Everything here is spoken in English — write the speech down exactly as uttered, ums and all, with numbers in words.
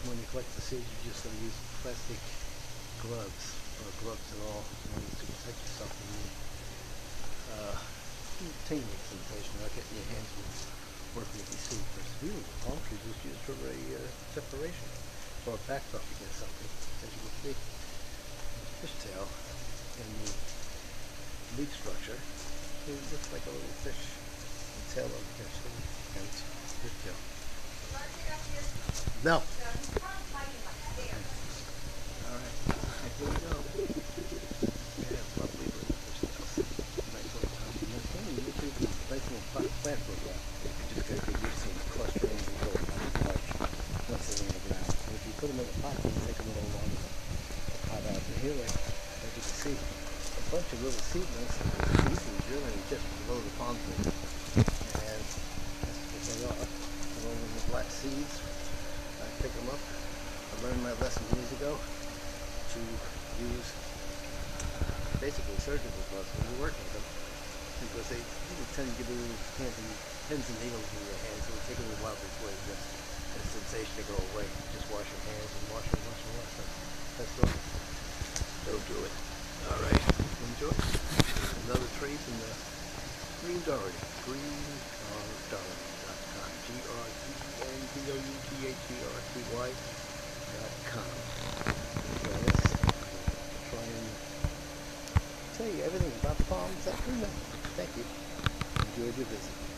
up, when you collect the seeds, you just use plastic gloves, or gloves at all, in order to protect yourself from the uh, tingling sensation without getting your hands working with these seeds. For really, the palm trees was used for a uh, separation, or a backdrop against something, as you can see. Fishtail in the leaf structure, it looks like a little fish, the tail of the fish, and it's fishtail. No. Alright, here we go. Yeah, lovely little fishtails. Nice little tiny little thing. Nice little plant program. You just gotta get used to the clustering and going down the couch, nestling in the ground. And if you put them in a pot, it'll take a little longer. Out in here, as you can see, a bunch of little seedlings. These are really just below the palm tree, and that's what they are. Along with the black seeds, I pick them up. I learned my lesson years ago to use basically surgical gloves when you're working with them, because they tend to give you pins and, pins and needles in your hands, so it will take a little while before the sensation to go away. Just wash your hands and wash and wash and wash them. That's all. They'll do it. Alright, enjoy. Another tree from the Green Dougherty. green dougherty dot com. G R E E N D O U G H E R T Y dot com. Enjoy this. I'll try and tell you everything about the palms after now. Thank you. Enjoyed your visit.